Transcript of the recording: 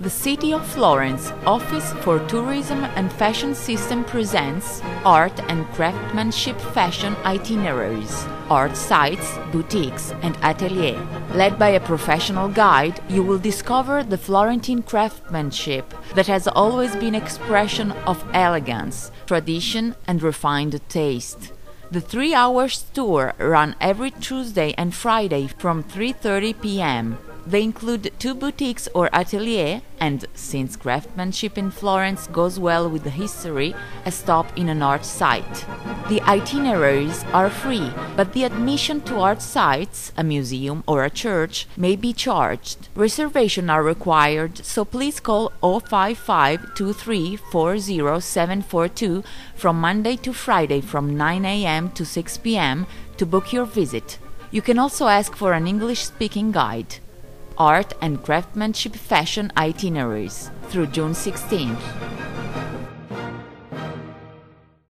The City of Florence, Office for Tourism and Fashion System presents Art and Craftsmanship Fashion Itineraries, art sites, boutiques and ateliers. Led by a professional guide, you will discover the Florentine craftsmanship that has always been an expression of elegance, tradition and refined taste. The 3-hour tour runs every Tuesday and Friday from 3:30 p.m. They include 2 boutiques or ateliers and, since craftsmanship in Florence goes well with the history, a stop in an art site. The itineraries are free, but the admission to art sites, a museum or a church, may be charged. Reservations are required, so please call 055-2340-742 from Monday to Friday from 9 a.m. to 6 p.m. to book your visit. You can also ask for an English-speaking guide. Art and Craftsmanship Fashion Itineraries through June 16th.